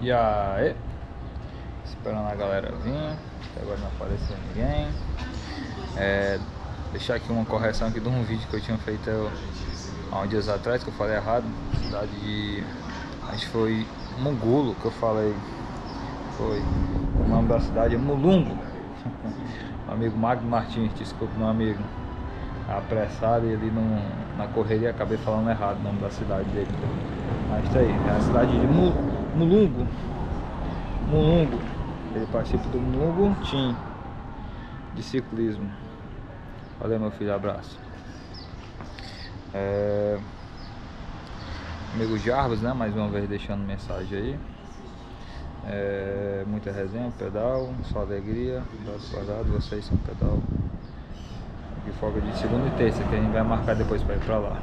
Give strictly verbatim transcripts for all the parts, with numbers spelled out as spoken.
E aí, esperando a galera vir, até agora não apareceu ninguém. É, deixar aqui uma correção aqui de um vídeo que eu tinha feito há uns dias atrás, que eu falei errado. Cidade de... acho que foi Mungulo que eu falei. Foi o nome da cidade é Mulungu. Meu amigo Magno Martins, desculpa meu amigo. Apressado e ele não, na correria acabei falando errado o nome da cidade dele. Mas tá aí, é a cidade de Mulungu. Mulungu. Ele participa do Mulungu Team de ciclismo. Valeu meu filho, abraço. É... Amigo Jarvis, né? Mais uma vez deixando mensagem aí. É... Muita resenha, pedal, só alegria. Braço quadrado, vocês são pedal. Folga de segunda e terça, que a gente vai marcar depois para ir para lá.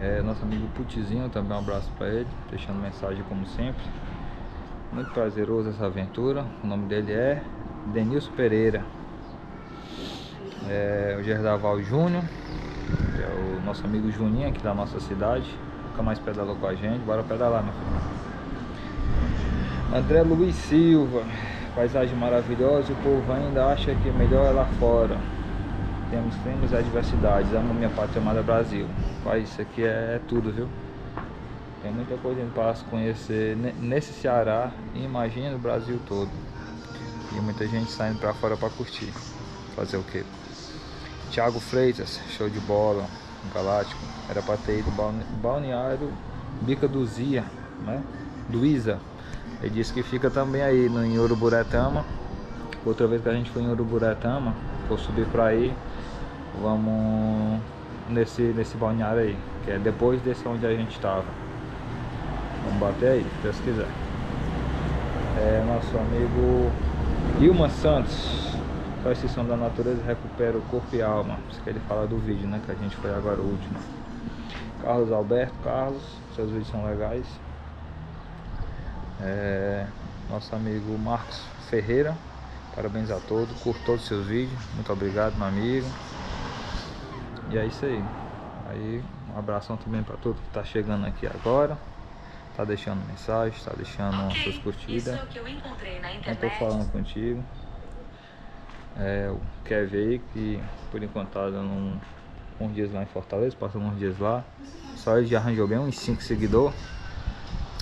É, nosso amigo Putizinho, também um abraço para ele, deixando mensagem como sempre. Muito prazeroso essa aventura. O nome dele é Denilson Pereira. É, o Gerdaval Júnior, que é o nosso amigo Juninho aqui da nossa cidade. Nunca mais pedalou com a gente, bora pedalar meu filho. André Luiz Silva. Paisagem maravilhosa, o povo ainda acha que melhor é lá fora. Temos, temos adversidades, amo minha pátria amada Brasil. Pai, isso aqui é tudo, viu? Tem muita coisa para se conhecer nesse Ceará e imagina o Brasil todo. E muita gente saindo para fora para curtir. Fazer o quê? Thiago Freitas, show de bola, um Galáctico. Era para ter ido balneário Bica do Zia, né? Do Isa. Ele disse que fica também aí no, em Uruburétama. Outra vez que a gente foi em Uruburétama, vou subir pra aí. Vamos nesse, nesse balneário aí, que é depois desse onde a gente estava. Vamos bater aí, se Deus quiser. É nosso amigo Ilman Santos. Só esses sons da natureza recupera o corpo e a alma. Isso que ele fala do vídeo, né? Que a gente foi agora o último. Carlos Alberto, Carlos, seus vídeos são legais. É, nosso amigo Marcos Ferreira, parabéns a todos, curto todos os seus vídeos, muito obrigado meu amigo. E é isso aí, aí um abração também para todo que está chegando aqui agora, tá deixando mensagem, tá deixando okay, suas curtidas, que eu não tô falando contigo. É, o Kevin aí, que por enquanto tá dando uns dias lá em Fortaleza, passando uns dias lá, só ele já arranjou bem uns cinco seguidores.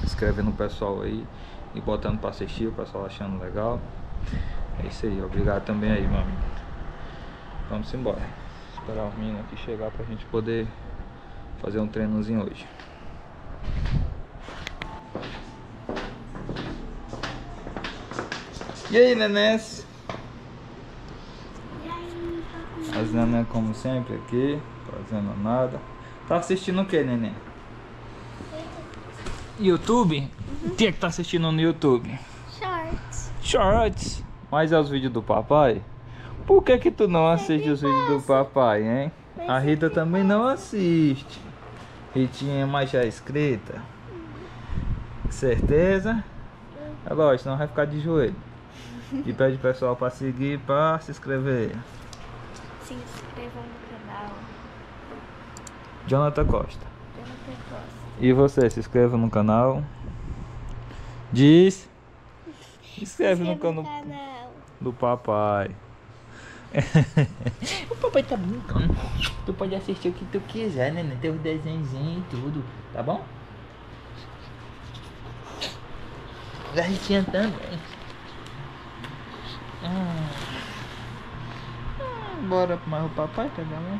Escrevendo o pessoal aí e botando para assistir, o pessoal achando legal. É isso aí, obrigado também aí, meu amigo. Vamos embora. Esperar os meninos aqui chegar pra gente poder fazer um treinozinho hoje. E aí, nenés? As neném como sempre aqui, fazendo nada. Tá assistindo o que, neném? YouTube? Uhum. O que é que tá assistindo no YouTube? Shorts. Shorts? Mas é os vídeos do papai? Por que que tu não assiste os vídeos do papai, hein? Mas a Rita também não assiste. Ritinha, mas já é inscrita? Uhum. Certeza? É lógico, senão vai ficar de joelho. E pede o pessoal pra seguir, pra se inscrever. Se inscrevam no canal. Jhonnatan Costa. E você, se inscreva no canal. Diz. Inscreve no canal do papai. O papai tá brincando. Tu pode assistir o que tu quiser, né? Tem os desenhozinhos e tudo, tá bom? A Ritinha também. Ah. Ah, bora mais o papai, tá bom?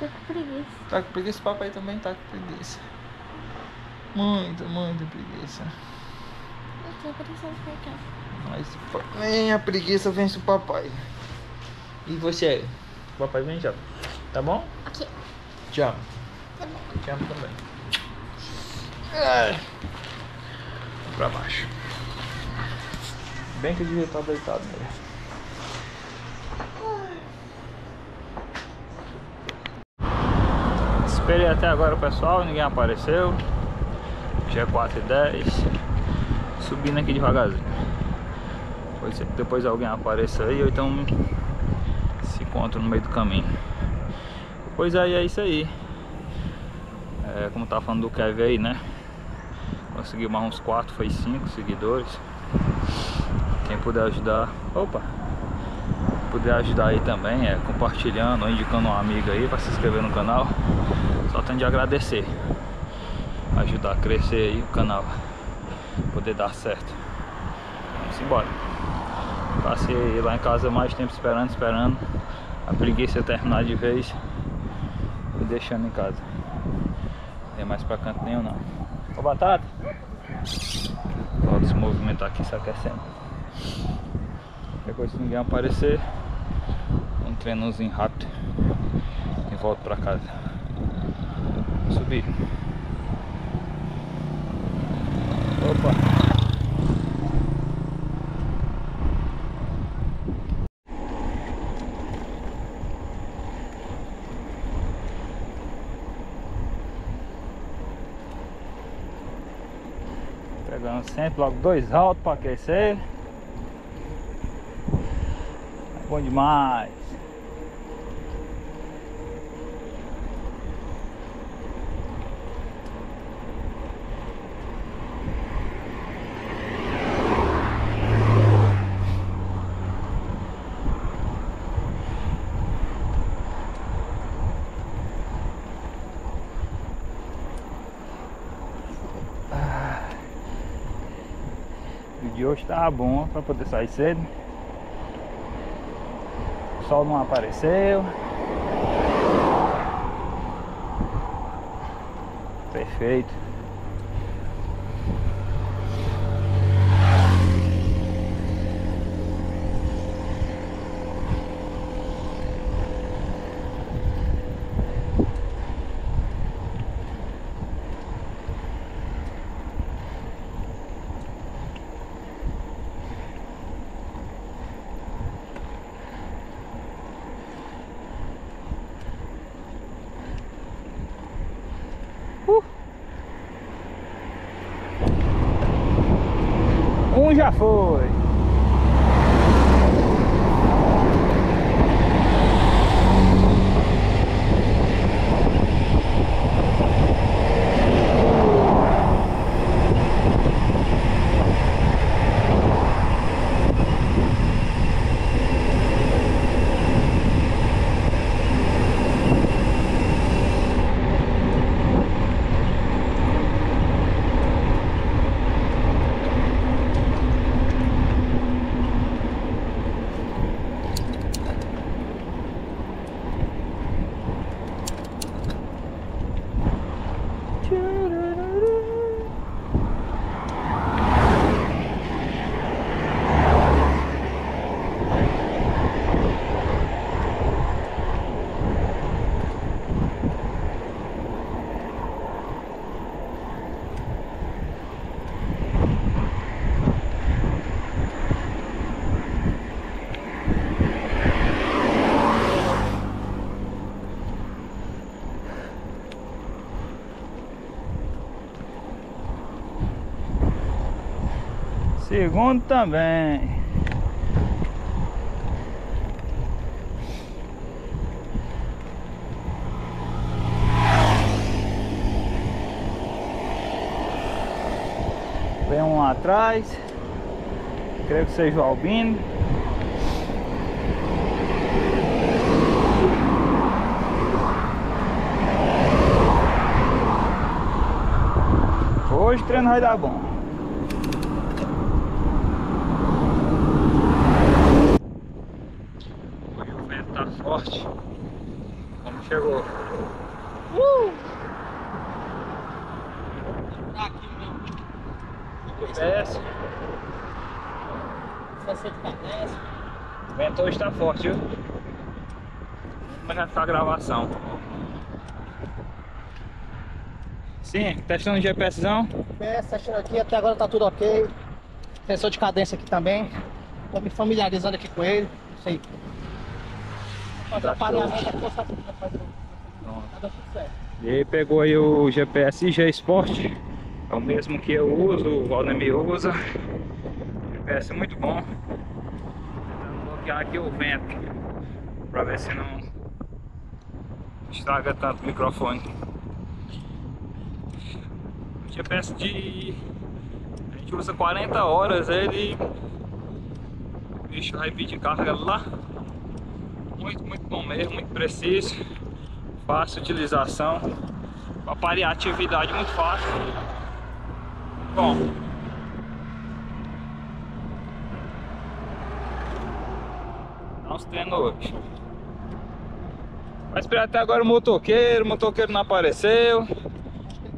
Tá com preguiça. Tá com preguiça, o papai também tá com preguiça. Muito, muito preguiça. Eu tô precisando ficar. Mas nem a preguiça vence o papai. E você? O papai vem já. Tá bom? Ok. Te amo. Tá bom. Te amo também. É. Pra baixo. Bem que eu devia estar deitado mesmo. Esperei até agora o pessoal, ninguém apareceu. Já é quatro e dez, subindo aqui devagarzinho. Depois, depois alguém apareça aí, ou então se encontra no meio do caminho. Pois aí, é isso aí. É, como tá falando do Kevin aí, né? Conseguiu mais uns quatro, foi cinco seguidores. Quem puder ajudar, opa, puder ajudar aí também, é compartilhando ou indicando um amigo aí para se inscrever no canal. Só tenho de agradecer, ajudar a crescer aí o canal, poder dar certo. Vamos embora. Passei lá em casa mais tempo esperando, esperando a preguiça terminar de vez e deixando em casa. Não tem mais pra canto nenhum não. Ô batata! Pode se movimentar aqui, se aquecendo. Depois se ninguém aparecer, um treinozinho rápido e volto pra casa. Vou subir. Opa! Sempre logo dois altos para aquecer. É bom demais. Hoje tá bom para poder sair cedo. O sol não apareceu. Perfeito. Um já foi. Segundo também. Vem um lá atrás. Creio que seja o Albino. Hoje o treino vai dar bom. Chegou. Uh! Tá aqui mesmo. Desce. sessenta, desce. O vento hoje tá forte, viu? Mas já tá a gravação. Sim, testando o GPSzão. G P S, testando aqui, até agora tá tudo ok. Sensor de cadência aqui também. Tô me familiarizando aqui com ele. Não sei. Tá e aí pegou aí o G P S G-Sport, é o mesmo que eu uso, o Valdemir usa. G P S muito bom. Vou bloquear aqui o vento para ver se não estraga tanto o microfone. G P S de... a gente usa quarenta horas, ele... o bicho vai vir de carga lá. Muito, muito bom mesmo, muito preciso. Fácil utilização. Para parear atividade muito fácil. Bom. Dá uns treinos hoje. Vai esperar até agora o motoqueiro, o motoqueiro não apareceu.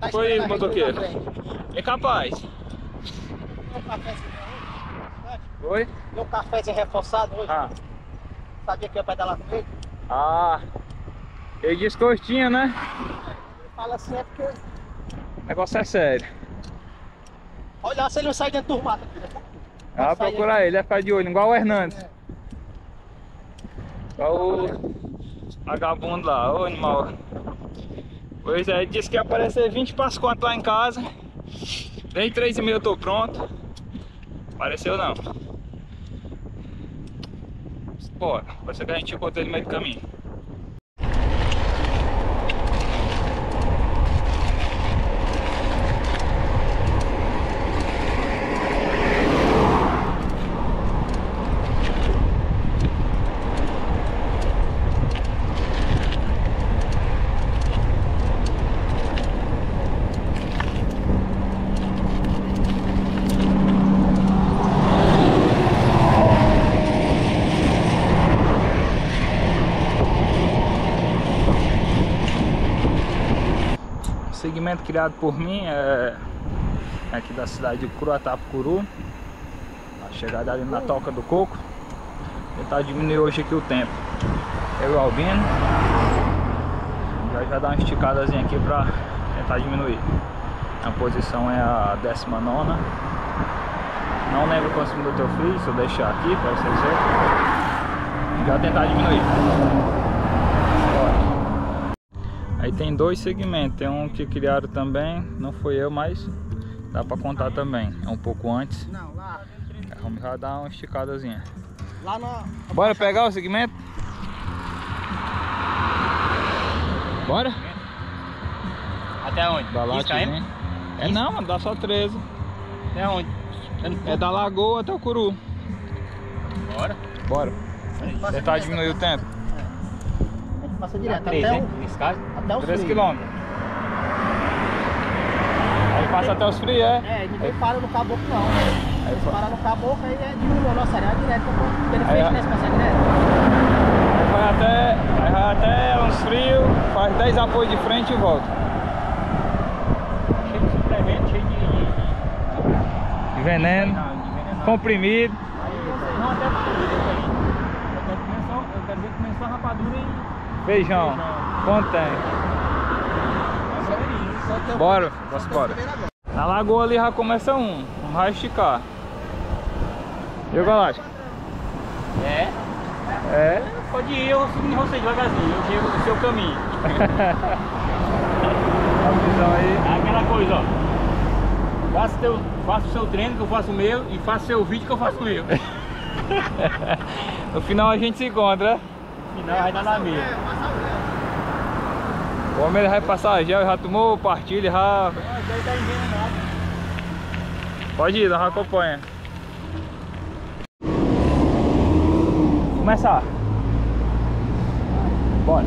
Tá, foi ele, motoqueiro. É capaz. Deu café sem reforçado hoje? Oi? Deu café sem reforçado hoje? Ah. Sabia que eu ia pedalar com ele? Ah. Ele disse Costinha, né? Ele fala assim é porque... o negócio é sério. Olha lá se ele não sai dentro do mato. Ah, procurar ele, ele vai ficar de olho, igual o Hernandes. É. Igual o... vagabundo lá, ô animal. Pois é, ele disse que ia aparecer vinte para as quatro lá em casa. Desde três e meia eu tô pronto. Apareceu não. Bora, pode ser que a gente encontre ele no meio do caminho. Criado por mim é aqui da cidade de Croatá, Curu, a chegada ali na Toca do Coco. Tentar diminuir hoje aqui o tempo. Eu e o Albino já já dá uma esticadazinha aqui para tentar diminuir. A posição é a décima nona. Não lembro quantos minutos eu fiz, se eu deixar aqui para vocês verem. Já tentar diminuir. Aí tem dois segmentos, tem um que criaram também, não fui eu, mas dá pra contar também, é um pouco antes. Não, lá... vamos já dar uma esticadazinha. Lá na... bora pegar o segmento? Bora? Até onde? Da Lati, né? É não, mano, dá só treze. Até onde? É da Lagoa até o Curu. Bora? Bora. Tentar diminuir o tempo. Passa direto, três, até, né? o, até os três quilômetros. Aí passa até os frios, é? É, ninguém para no caboclo não. Aí se parar no caboclo, aí é diminui a nossa área direto, pelo frente nesse passa direto. Aí vai até, aí vai até uns frios, faz dez apoios de frente e volta. Cheio de suplemento, cheio de... de veneno, não, de veneno comprimido. Aí vocês não até comer, eu quero ver comer só rapadura e... feijão, contém. Bora, vamos embora. Na lagoa ali já começa um, um raio esticar. E o Galáctico? É? É? Pode ir, eu seguindo você devagarzinho, eu chego no seu caminho. Aí. Aquela coisa, ó. Faça teu, faça o seu treino que eu faço o meu e faça o seu vídeo que eu faço o meu. No final a gente se encontra. Não, vai dar na mesa. O homem vai passar gel, já tomou partilha, já... pode ir, nós acompanha. Começar. Bora.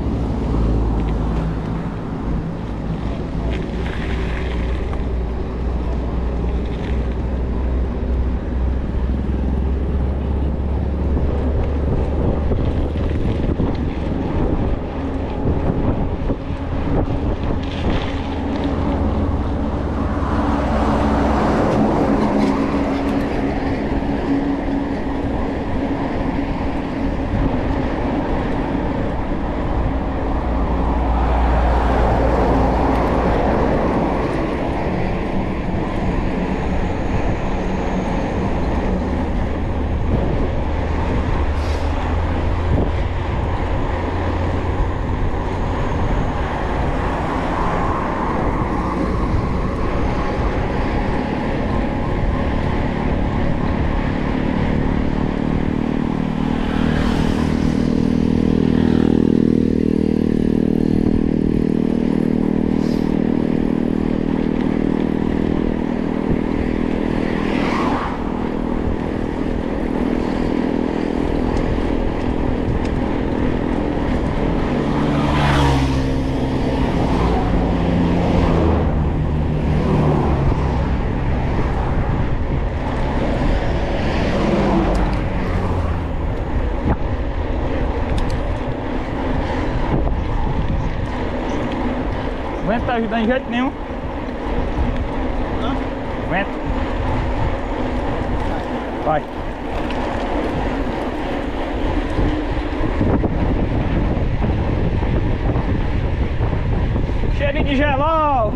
vai ajudar em jeito nenhum. Não? Aguenta. Vai. Cheirinho de gelol.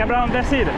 Quebrar uma descida.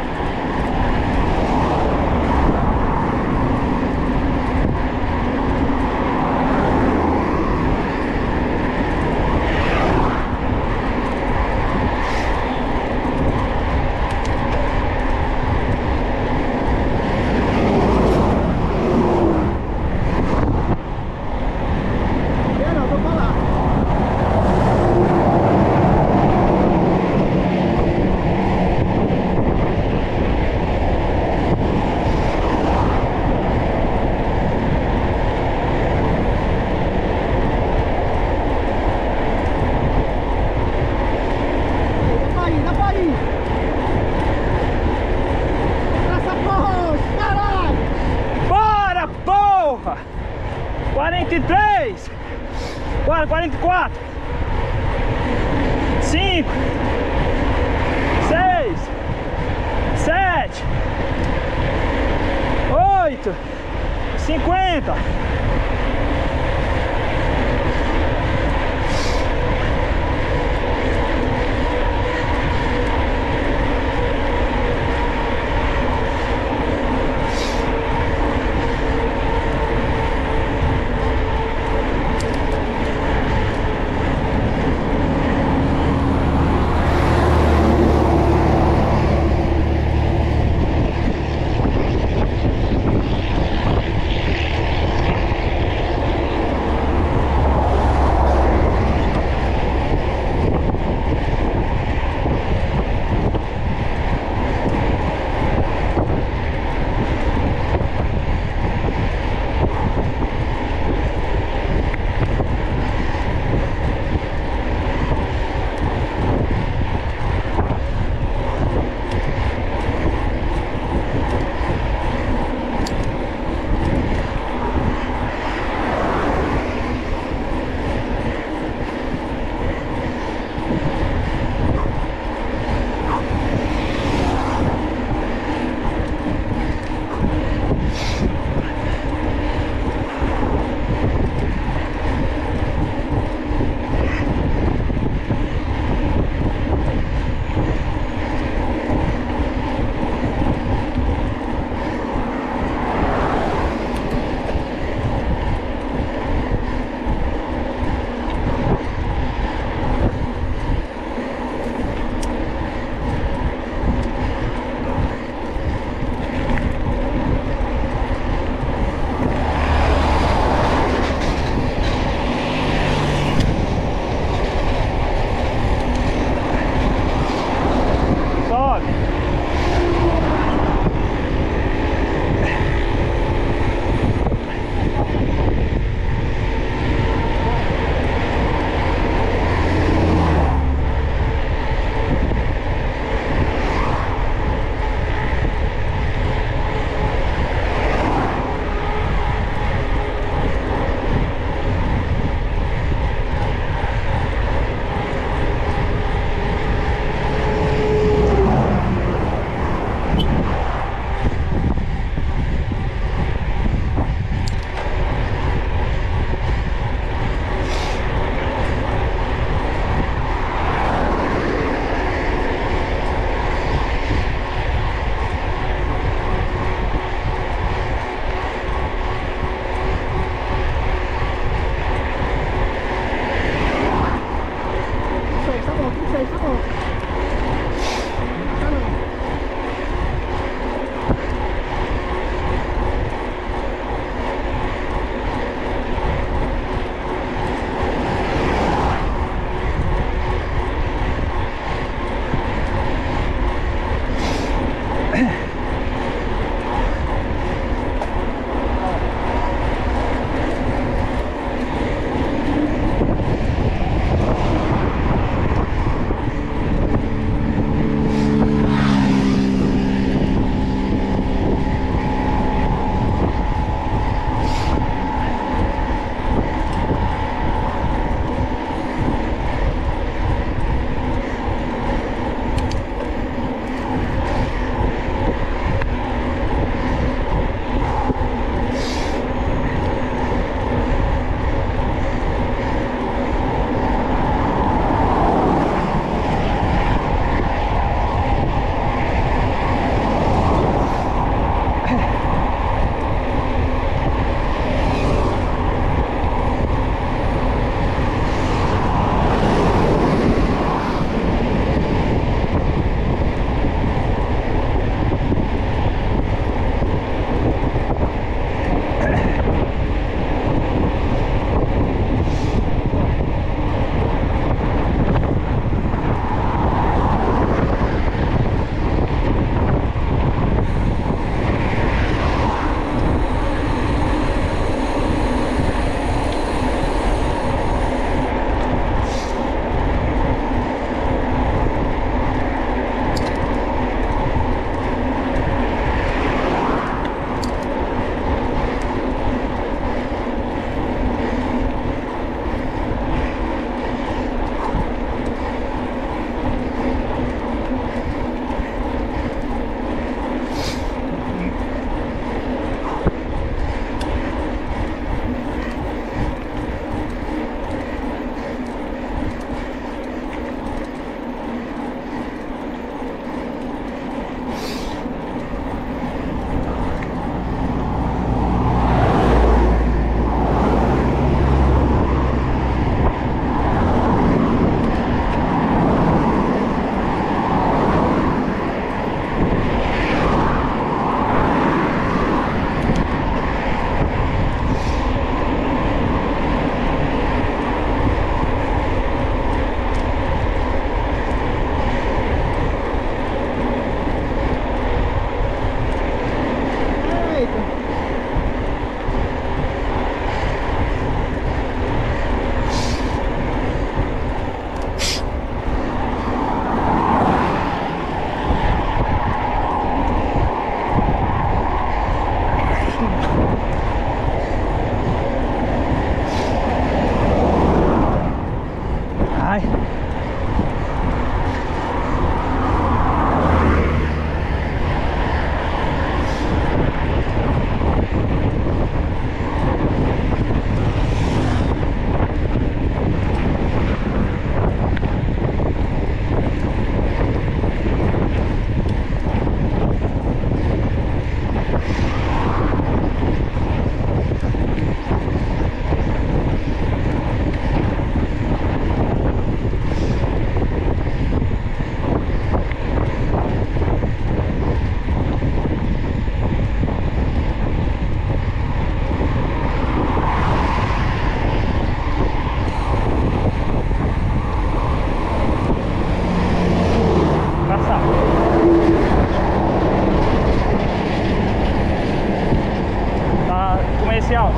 comercial.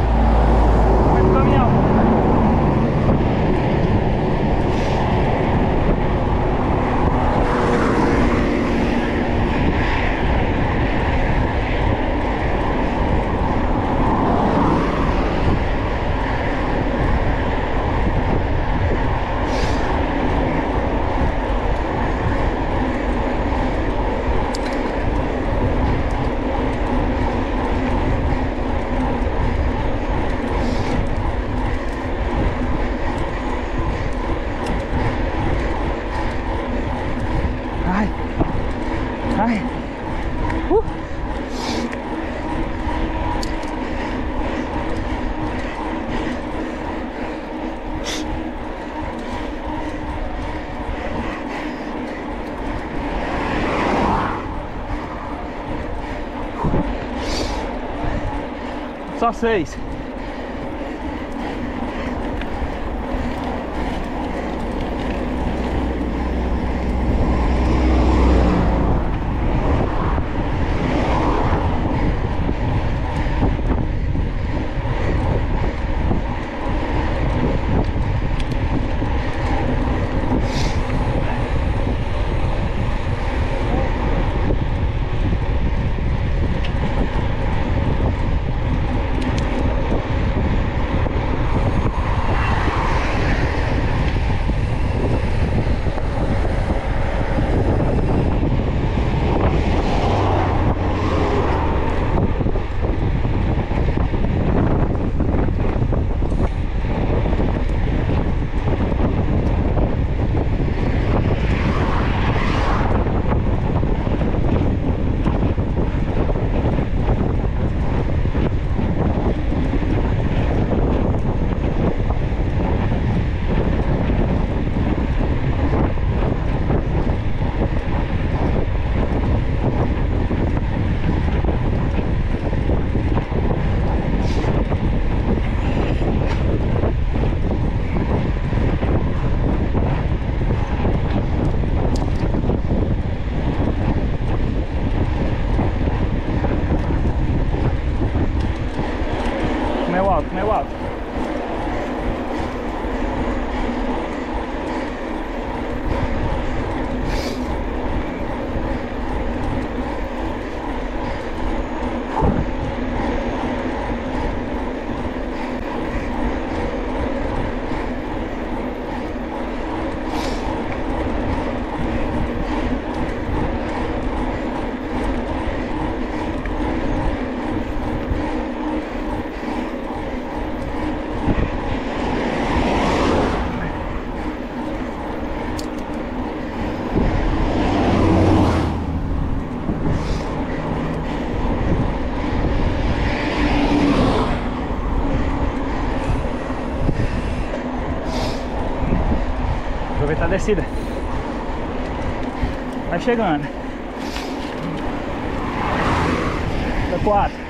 Foi pro caminhão. Só seis. Aproveitar a descida. Vai chegando. Da quatro.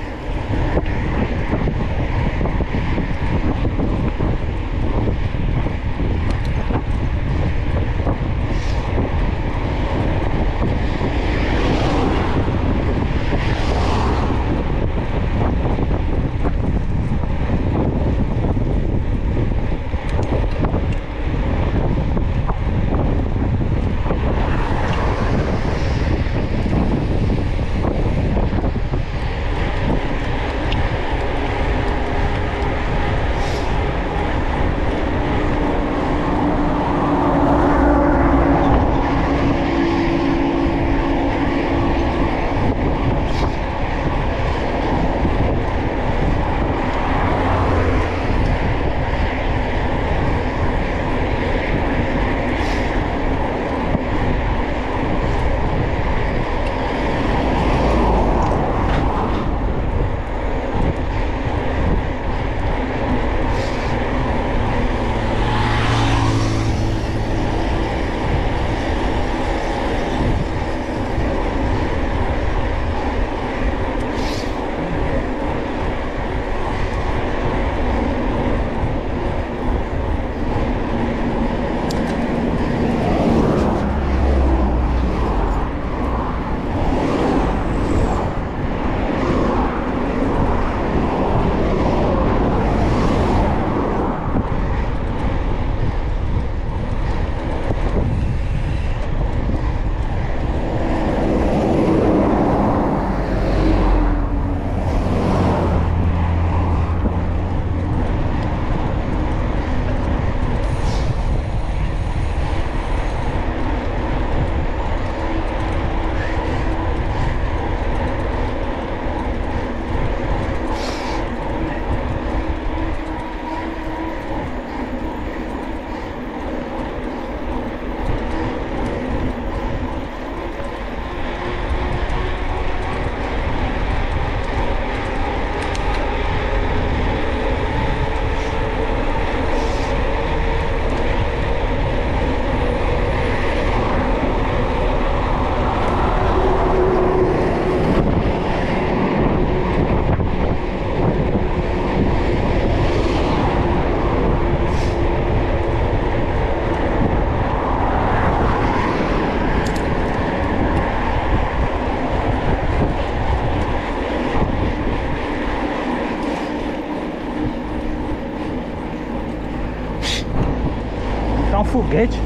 um foguete.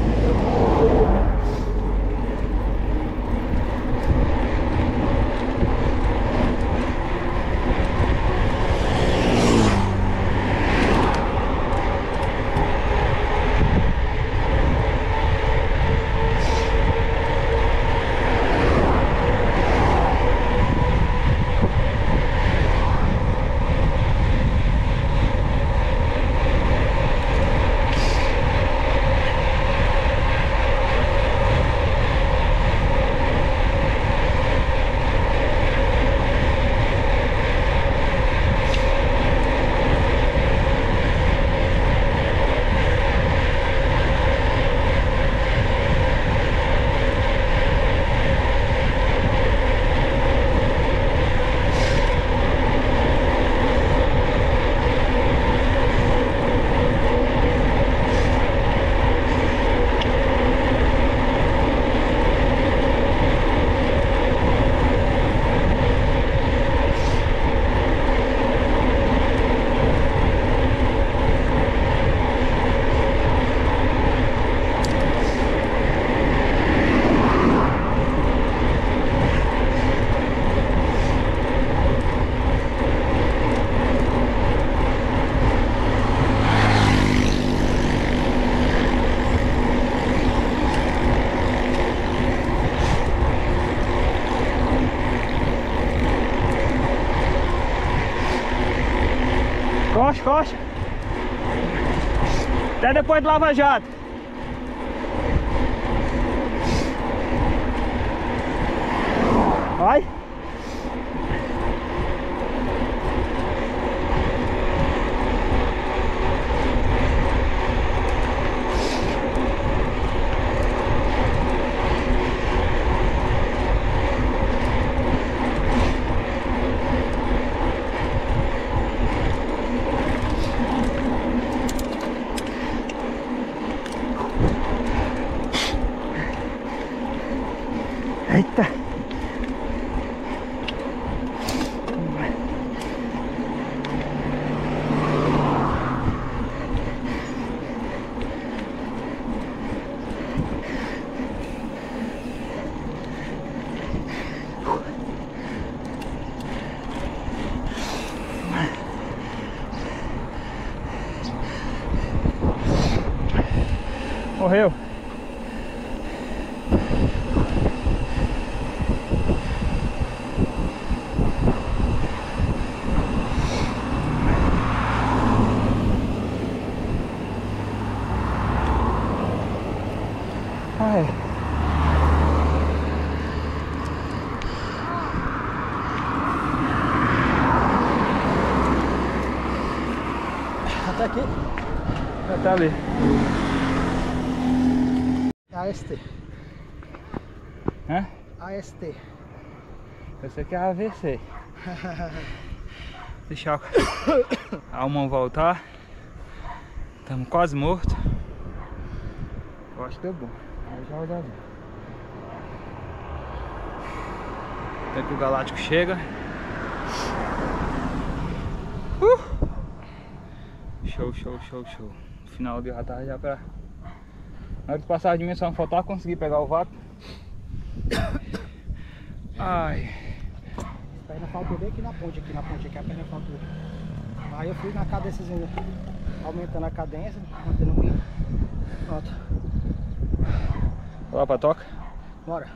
Costa, costa. Até depois do Lava Jato. Vai. Morreu. Ai. Tá aqui. Já tá ali. A S T. Hã? A S T. Eu sei que é A V C. Deixa a alma voltar. Estamos quase mortos. Eu acho que deu bom. Aí já vai dar bom. Até que o Galáctico chega. Uh! Show, show, show, show. Final de tarde já pra... Na hora de passar a dimensão faltar, consegui pegar o vácuo. Ai. A perna faltou bem aqui na ponte, aqui na ponte, aqui a perna faltou. Aí eu fui na cadência, aumentando a cadência, mantendo o ritmo. Pronto. Bora pra toca? Bora.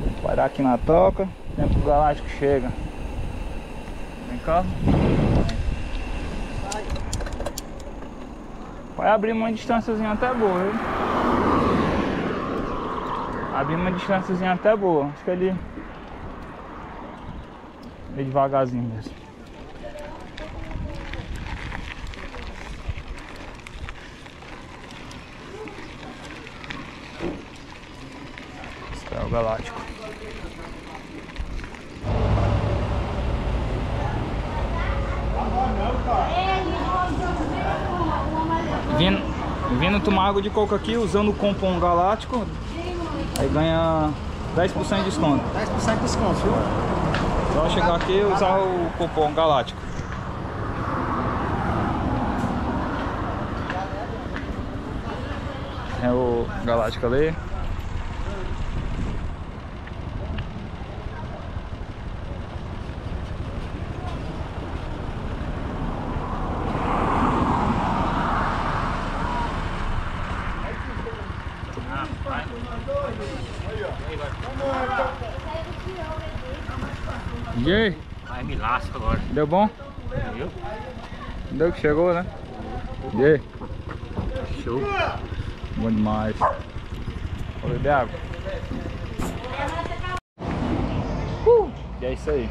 Vou parar aqui na toca, o tempo do Galáctico chega. Vem cá. Vai abrir uma distânciazinha até boa, viu? Abrir uma distânciazinha até boa. Acho que ele... ele devagarzinho mesmo. Esse é o Galáctico. Vindo, vindo tomar água de coco aqui, usando o cupom Galáctico, aí ganha dez por cento de desconto. dez por cento de desconto, viu? Só chegar aqui e usar o cupom Galáctico. o Galáctico ali. E aí? Vai me lasca agora. Deu bom? Deu. Deu que chegou, né? E aí? Show. Bom demais. Vou beber água. Uh, e é isso aí.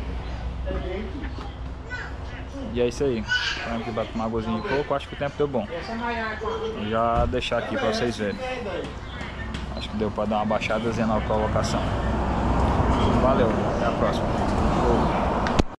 E é isso aí. Vamos aqui para tomar uma gozinha de pouco. Acho que o tempo deu bom. Vou já deixar aqui para vocês verem. Acho que deu para dar uma baixadazinha na colocação. Valeu, até a próxima.